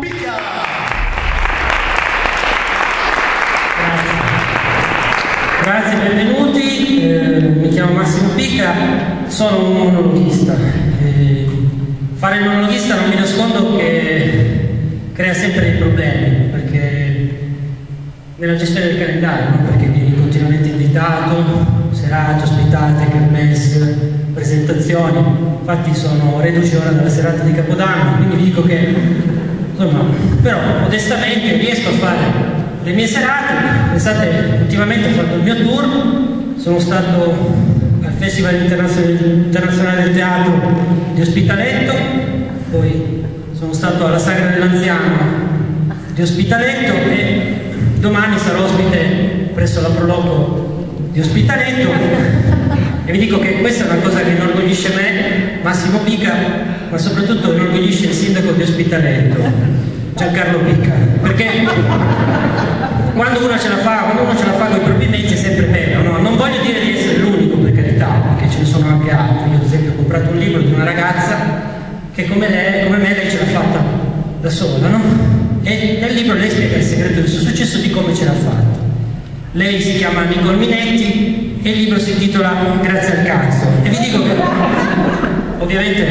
Pica. Grazie, benvenuti. Mi chiamo Massimo Pica, sono un monologhista. Fare il monologhista non mi nascondo che crea sempre dei problemi, perché nella gestione del calendario, no? Perché vieni continuamente invitato, serate, ospitate, kermesse, presentazioni. Infatti sono reduce ora dalla serata di Capodanno, quindi vi dico che insomma, però modestamente riesco a fare le mie serate. Pensate, ultimamente ho fatto il mio tour, sono stato al Festival Internazionale del Teatro di Ospitaletto, poi sono stato alla Sagra dell'Anziano di Ospitaletto e domani sarò ospite presso la Proloco di Ospitaletto. E vi dico che questa è una cosa che inorgoglisce me, Massimo Pica, ma soprattutto inorgoglisce il sindaco di Ospitaletto, Giancarlo Pica, perché quando uno ce la fa, con i propri mezzi è sempre bello, no? Non voglio dire di essere l'unico, per carità, perché ce ne sono anche altri. Io ad esempio ho comprato un libro di una ragazza che come me lei ce l'ha fatta da sola, no? E nel libro lei spiega il segreto del suo successo, di come ce l'ha fatta. Lei si chiama Nicole Minetti e il libro si intitola Grazie al Cazzo. E vi dico che ovviamente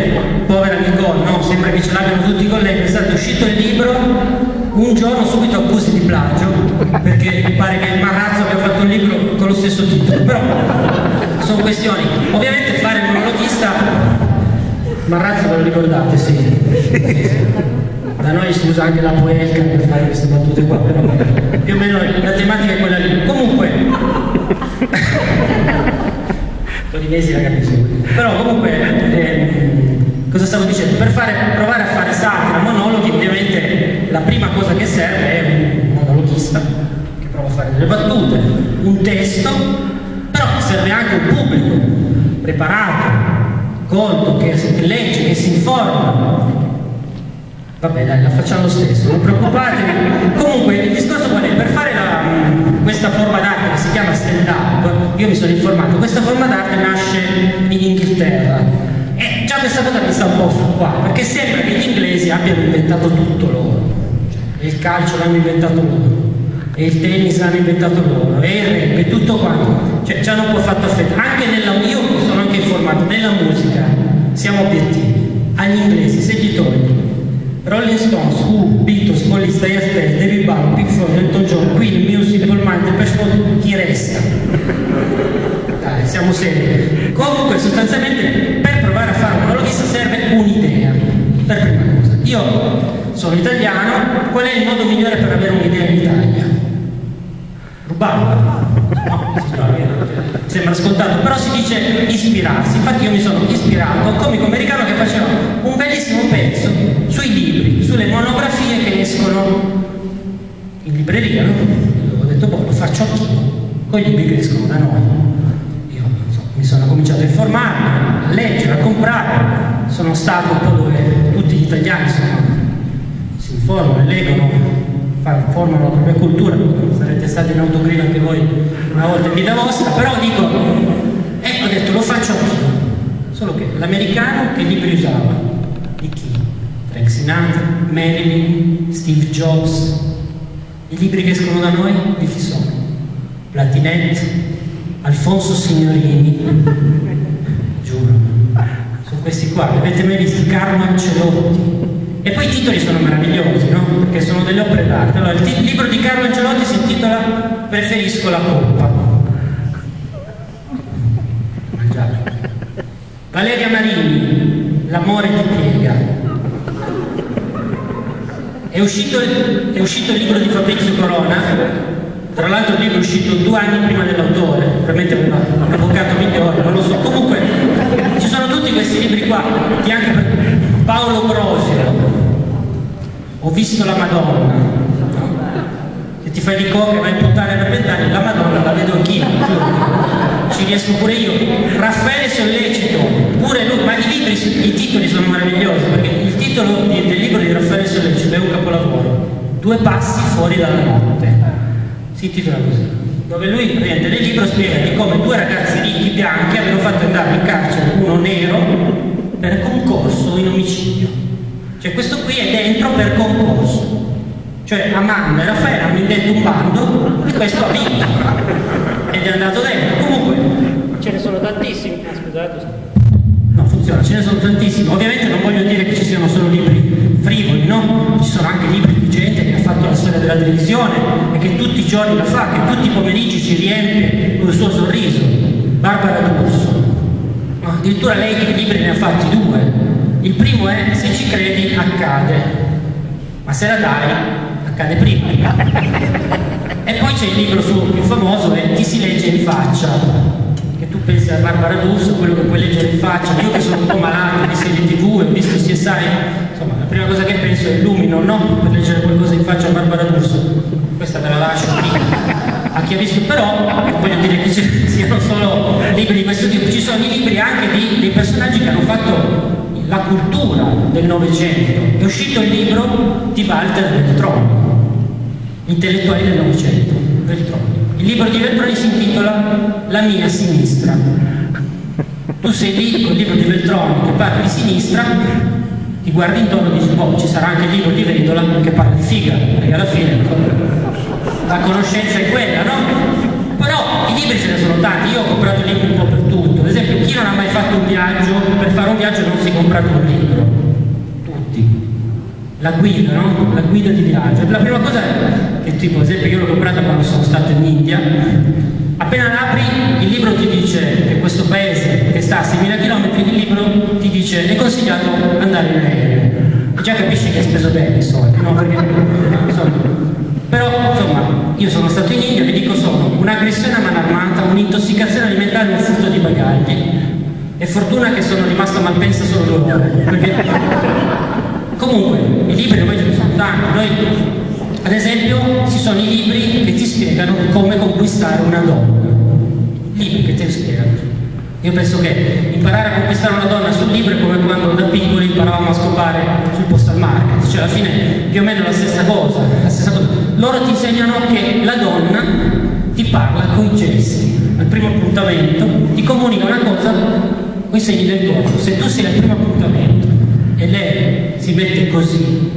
povera Nicole, no? Sembra che ce l'abbiano tutti con lei. È stato uscito il libro, un giorno subito accusi di plagio, perché pare che il Marrazzo abbia fatto un libro con lo stesso titolo. Però sono questioni. Ovviamente fare il monologhista, Marrazzo ve lo ricordate? Sì. Da noi si usa anche la poelca per fare queste battute qua, però più o meno la tematica è quella lì. Comunque torinesi la capisco, però comunque cosa stavo dicendo? Per provare a fare satira, monologhi, ovviamente la prima cosa che serve è un monologhista che prova a fare delle battute, un testo, però serve anche un pubblico preparato, colto, che legge, che si informa. Vabbè, dai, la facciamo lo stesso, non preoccupatevi. Comunque il discorso qual è? Per fare questa forma d'arte che si chiama stand up, io mi sono informato, questa forma d'arte nasce in Inghilterra e già questa cosa mi sta un po' su qua, perché sembra che gli inglesi abbiano inventato tutto loro, cioè, il calcio l'hanno inventato loro e il tennis l'hanno inventato loro e il rap e tutto quanto, cioè ci hanno un po' fatto affetto. Anche io sono anche informato, nella musica siamo obiettivi, agli inglesi se gli togli Rolling Stones, Beatles, Molly Steyers, David Bowen, Pink Floyd, Elton John, Queen, New Simple Mind, Preferisco, chi resta? Dai, siamo seri. Comunque, sostanzialmente, per provare a fare un monologhista serve un'idea. Per prima cosa, io sono italiano, qual è il modo migliore per avere un'idea in Italia? Rubarla? No, sembra scontato, però si dice ispirarsi. Infatti io mi sono ispirato a un comico americano che faceva un bellissimo pezzo sui libri, sulle monografie che escono in libreria, no? Ho detto, boh, lo faccio anch'io, con i libri che escono da noi. Io mi sono cominciato a informare, a leggere, a comprare. Sono stato un po' dove tutti gli italiani si informano, leggono, formano la propria cultura. Sarete stati in autogrill anche voi una volta in vita vostra, però dico, e ho detto, lo faccio anch'io. Solo che l'americano che libri usava? Di chi? Frank Sinatra, Marilyn, Steve Jobs. I libri che escono da noi di chi sono? Platinette, Alfonso Signorini, giuro, sono questi qua, avete mai visto? Carlo Ancelotti. E poi i titoli sono meravigliosi, no? Perché sono delle opere d'arte. Allora, il libro di Carlo Ancelotti si intitola Preferisco la pompa. Mangiate. Valeria Marini, L'amore di piega. È uscito il libro di Fabrizio Corona, tra l'altro il libro è uscito 2 anni prima dell'autore, probabilmente un avvocato migliore, non lo so. Comunque ci sono tutti questi libri qua, anche per Paolo Brosio, Ho visto la Madonna, se ti fai di coca e vai a puttane per 20 anni, la Madonna la vedo anch'io, ci riesco pure io. Raffaele Sollecito, pure lui, ma i titoli sono meravigliosi, perché il titolo del libro di Raffaele Sollecito è un capolavoro, Due passi fuori dalla morte, si intitola così, dove lui prende nel libro, spiega di come 2 ragazzi ricchi bianchi avevano fatto andare in carcere uno nero per concorso in omicidio. Cioè questo qui è dentro per concorso. Cioè Amanda e Raffaella hanno indetto un bando e questo ha vinto ed è andato dentro. Comunque ce ne sono tantissimi, scusate. No, funziona, ce ne sono tantissimi. Ovviamente non voglio dire che ci siano solo libri frivoli, no? Ci sono anche libri di gente che ha fatto la storia della televisione e che tutti i giorni la fa, che tutti i pomeriggi ci riempie con il suo sorriso. Barbara Russo. Ma addirittura lei che libri ne ha fatti due. Il primo è Se ci credi accade, ma se la dai accade prima. E poi c'è il libro suo più famoso, è Ti si legge in faccia. Tu pensi a Barbara Russo, quello che puoi leggere in faccia, io che sono un po' malato di serie TV e ho visto CSI, insomma la prima cosa che penso è l'umino, no? Per leggere qualcosa in faccia a Barbara Russo, questa ve la lascio lì a chi ha visto, però non voglio dire che ci siano solo libri di questo tipo, ci sono i libri anche di, dei personaggi che hanno fatto la cultura del Novecento. È uscito il libro di Walter Veltroni, Intellettuali del Novecento, Veltroni. Il libro di Veltroni si intitola La mia sinistra. Tu sei lì con il libro di Veltroni che parla di sinistra, ti guardi intorno e dici, boh, ci sarà anche il libro di Vedola che parla di figa, perché alla fine la conoscenza è quella, no? Però i libri ce ne sono tanti, io ho comprato libri un po' per tutto. Ad esempio, chi non ha mai fatto un viaggio, per fare un viaggio non si è comprato un libro. Tutti. La guida, no? La guida di viaggio. La prima cosa è che, tipo, ad esempio, io l'ho comprata quando sono stato in India. Appena l'apri, il libro ti dice che questo paese che sta a 6.000 km, il libro ti dice è consigliato andare in aereo. Già capisci che hai speso bene i soldi, no? Perché, insomma. Però, insomma, io sono stato in India e vi dico solo un'aggressione a mano armata, un'intossicazione alimentare, un furto di bagagli. E fortuna che sono rimasto a Malpensa solo 2 ore, perché... Comunque, i libri ormai ce ne sono tanti. Noi, ad esempio, ci sono i libri che ti spiegano come conquistare una donna. Libri che te lo spiegano. Io penso che imparare a conquistare una donna sul libro è come quando da piccoli imparavamo a scopare sul postal market. Cioè, alla fine, più o meno la stessa cosa. Loro ti insegnano che la donna ti parla con i gesti. Al primo appuntamento ti comunica una cosa con i segni del corpo. Se tu sei al primo appuntamento e lei si mette così,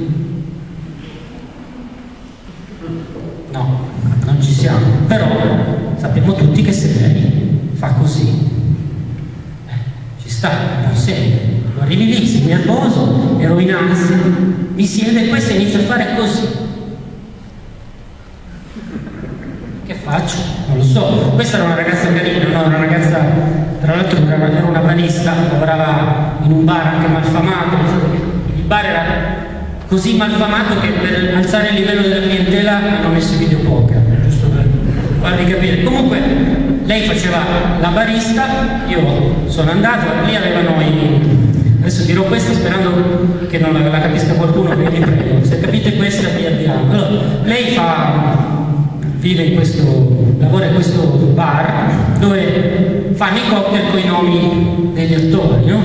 no, non ci siamo, però sappiamo tutti che se lei fa così, ci sta, non segue, arrivi lì, sei nervoso, ero in ansia, mi siede e questa inizia a fare così, che faccio? Non lo so. Questa era una ragazza carina, no, una ragazza, tra l'altro era una barista, lavorava in un bar anche malfamato. Il bar era così malfamato che per alzare il livello della clientela hanno messo i videopoker, giusto per farvi capire. Comunque lei faceva la barista, io sono andato, lì avevano i... adesso dirò questo sperando che non la capisca qualcuno, quindi prego, se capite questa vi abbiamo. Allora, lei vive in questo, lavora in questo bar dove fanno i cocktail con i nomi degli attori, no?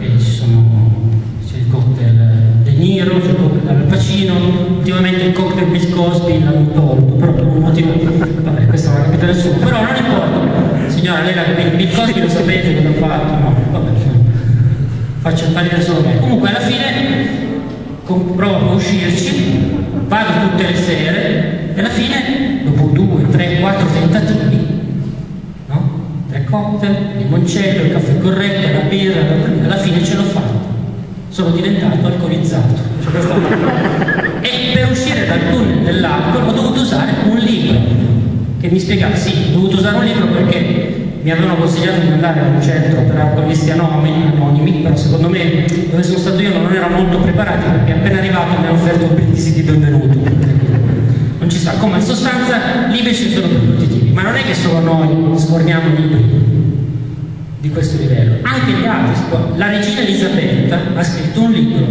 E c'è il cocktail De Niro, c'è il cocktail Al Pacino, ultimamente il cocktail Bill Cosby l'hanno tolto, però per un motivo, vabbè, questo non l'ha capito nessuno, però non importa, signora, lei Bill Cosby lo sapete cosa ha fatto, no? Vabbè, faccio apparire solo me. Comunque alla fine provo a uscirci, vado tutte le sere e alla fine, dopo 2, 3, 4 tentativi, cocktail, limoncello, il caffè corretto, la birra, alla fine ce l'ho fatta. Sono diventato alcolizzato. E per uscire dal tunnel dell'alcol ho dovuto usare un libro che mi spiegava, sì, ho dovuto usare un libro perché mi avevano consigliato di andare a un centro per alcolisti anonimi, però secondo me dove sono stato io non erano molto preparati perché appena arrivato mi hanno offerto un brindisi di benvenuto. Non ci sta, come in sostanza libri ci sono per tutti i tipi, ma non è che solo noi sforniamo libri di questo livello, anche gli altri. La regina Elisabetta ha scritto un libro,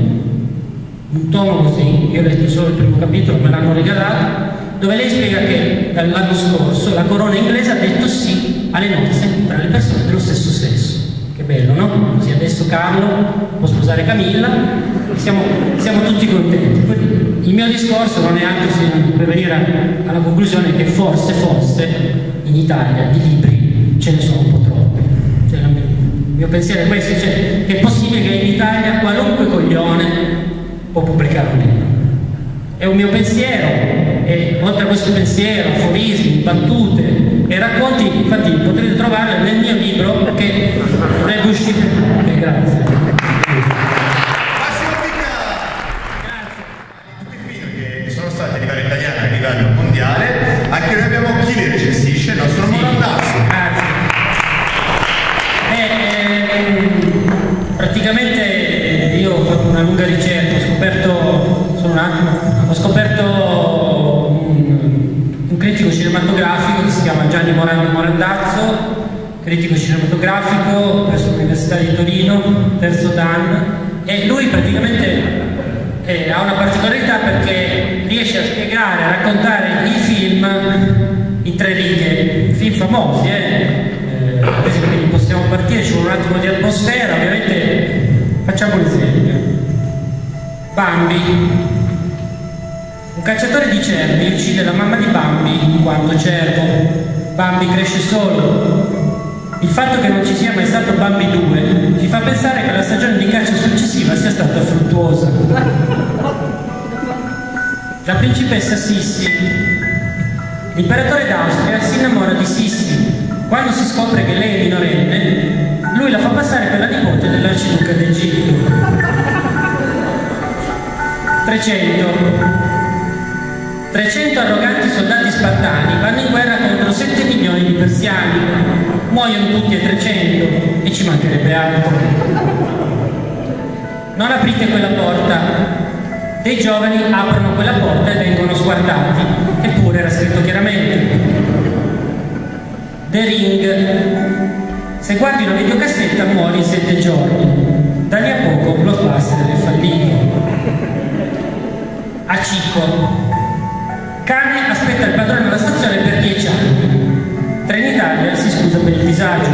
un tomo così, io ho letto solo il primo capitolo, me l'hanno regalato, dove lei spiega che dall'anno scorso la corona inglese ha detto sì alle nozze tra le persone dello stesso sesso. Che bello, no? Così adesso Carlo può sposare Camilla, siamo tutti contenti. Il mio discorso non è altro se per venire alla conclusione che forse in Italia di libri ce ne sono un po' troppi. Cioè, il mio pensiero è questo, cioè, che è possibile che in Italia qualunque coglione ho pubblicato un libro. È un mio pensiero, e oltre a questo pensiero, aforismi, battute e racconti, infatti potrete trovarle nel mio libro che deve uscire. Grazie. Anche noi abbiamo chi le recensisce, il nostro Marrazzo. Praticamente io ho fatto una lunga ricerca, ho scoperto un critico cinematografico che si chiama Gianni Marrazzo, critico cinematografico presso l'Università di Torino, terzo Dan, e lui praticamente ha una particolarità perché riesce a spiegare, a raccontare i film in tre righe, film famosi, quindi possiamo partire, ci vuole un attimo di atmosfera, ovviamente facciamo l'esempio. Bambi. Un cacciatore di cervi uccide la mamma di Bambi in quanto cervo. Bambi cresce solo. Il fatto che non ci sia mai stato Bambi 2 ci fa pensare che la stagione di caccia successiva sia stata fruttuosa. La principessa Sissi. L'imperatore d'Austria si innamora di Sissi. Quando si scopre che lei è minorenne, lui la fa passare per la nipote dell'arciduca d'Egitto. 300. 300 arroganti soldati spartani vanno in guerra contro 7 milioni di persiani. Muoiono tutti e 300, e ci mancherebbe altro. Non aprite quella porta. Dei giovani aprono quella porta e vengono sguardati, eppure era scritto chiaramente. The Ring. Se guardi una videocassetta muori in 7 giorni. Da lì a poco Blockbuster è fallito. A Cicco. Cane aspetta il padrone alla stazione per 10 anni. Trenitalia si scusa per il disagio.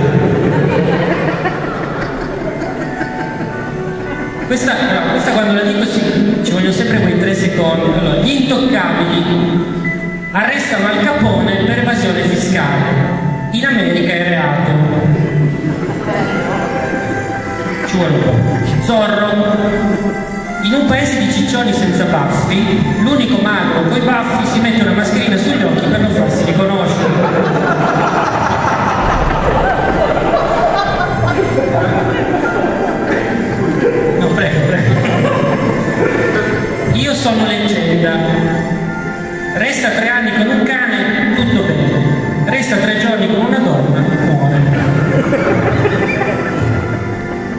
Questa quando la dico ci vogliono sempre quei 3 secondi. Allora, gli intoccabili arrestano Al Capone per evasione fiscale. In America è reato. Ci vuole un po'. Zorro. In un paese di ciccioni senza baffi, l'unico magro coi baffi si mette una mascherina sugli occhi per non farsi riconoscere. No, prego. Io sono leggenda. Resta 3 anni con un cane, tutto bene. Resta 3 giorni con una donna, muore.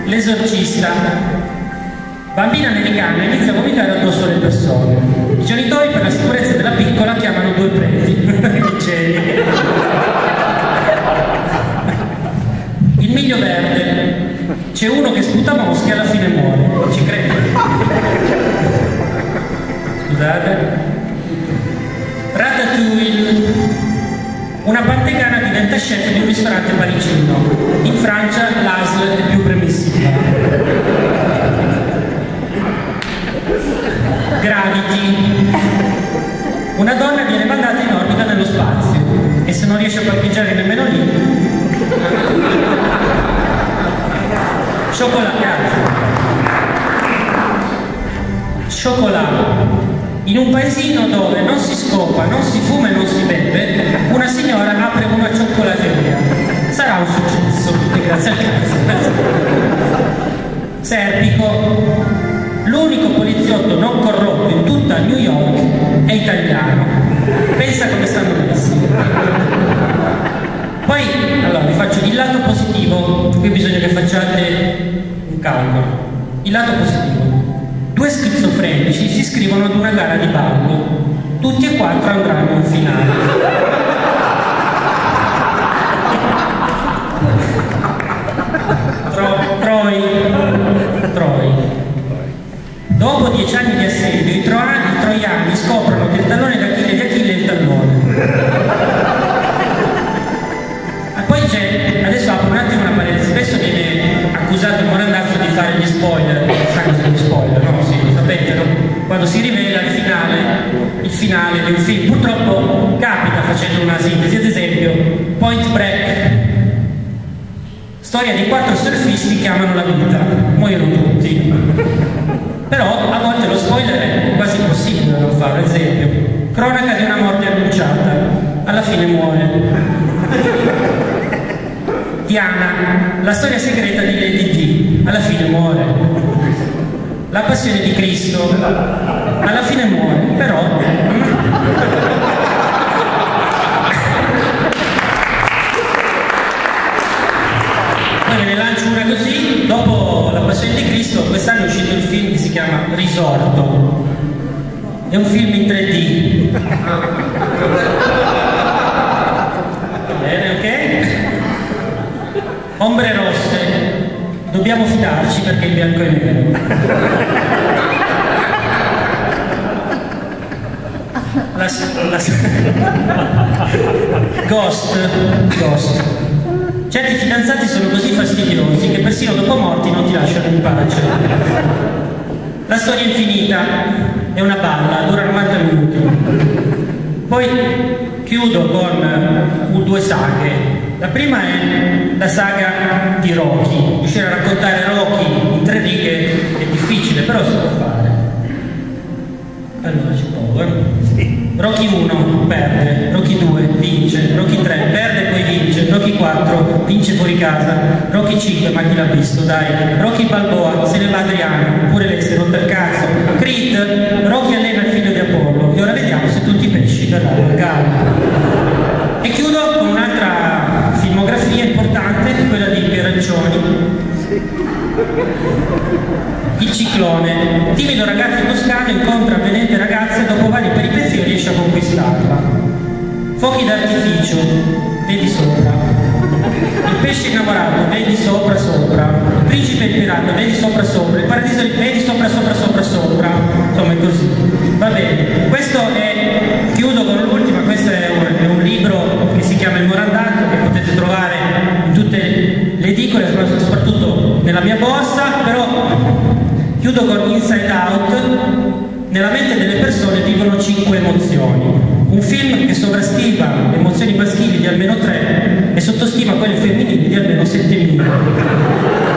L'esorcista. Bambina americana inizia a vomitare addosso alle persone. I genitori, per la sicurezza della piccola, chiamano 2 preti. Il miglio verde. C'è uno che sputa mosche e alla fine muore. Non ci credo. Scusate. Ratatouille. Una pantegana diventa chef di un ristorante parigino. In Francia l'ASL è più permissiva. Gravity. Una donna viene mandata in orbita nello spazio e se non riesce a parcheggiare nemmeno lì. Cioccolato. In un paesino dove non si scopa, non si fuma e non si beve, una signora apre una cioccolateria. Sarà un successo, grazie al cazzo. Serpico. L'unico poliziotto non corrotto in tutta New York è italiano. Pensa come stanno messi. Poi, allora, vi faccio il lato positivo, qui bisogna che facciate un calcolo. Il lato positivo. 2 schizofrenici si iscrivono ad una gara di ballo. Tutti e 4 andranno in finale. Troy. Dopo 10 anni di assedio, i troiani scoprono che il tallone d'Achille di Achille è il tallone. E poi c'è, adesso apro un attimo una parentesi, spesso viene accusato il Marrazzo di fare gli spoiler, sa cosa è gli spoiler, no? Sì, lo sapete, no? Quando si rivela il finale del film, purtroppo capita facendo una sintesi, ad esempio, Point Break, storia di 4 surfisti che amano la vita, muoiono tutti. però a volte lo spoiler è quasi impossibile non farlo. Ad esempio, cronaca di una morte annunciata, alla fine muore Diana, la storia segreta di Lady T, alla fine muore. La passione di Cristo, alla fine muore, però poi ne lancio una così. Dopo La passione di Cristo quest'anno è uscito un film che si chiama Risorto, è un film in 3D. Bene, ok? Ombre rosse, dobbiamo fidarci perché il bianco è nero. Ghost. Certi fidanzati sono così fastidiosi che persino dopo morti non ti lasciano in pace. La storia infinita è una balla, dura 90 minuti. Poi chiudo con due saghe. La prima è la saga di Rocky. Riuscire a raccontare Rocky in 3 righe è difficile, però si può fare. Allora ci provo. Rocky 1 perde, Rocky 2 vince, Rocky 3 perde e poi vince, Rocky 4 vince fuori casa, Rocky 5 ma chi l'ha visto, dai, Rocky Balboa se ne va Adriano, pure lei si è rotto il cazzo, Creed, Rocky allena il figlio di Apollo, e ora vediamo se tutti i pesci verranno al gallo. E chiudo con un'altra filmografia importante, quella di Pieraccioni. Il ciclone, timido ragazzo toscano incontra avvenente ragazze, dopo varie peripezie riesce a conquistarla. Fuochi d'artificio, vedi sopra. Il pesce innamorato, vedi sopra sopra. Il principe e il pirata, vedi sopra sopra. Il paradiso, vedi sopra sopra sopra sopra. Insomma è così. Va bene, questo è, chiudo con l'ultima, questo è un libro che si chiama Il Morandato, che potete trovare in tutte le edicole, soprattutto nella mia borsa, però... Chiudo con Inside Out. Nella mente delle persone vivono 5 emozioni. Un film che sovrastima le emozioni maschili di almeno 3 e sottostima quelle femminili di almeno 7000.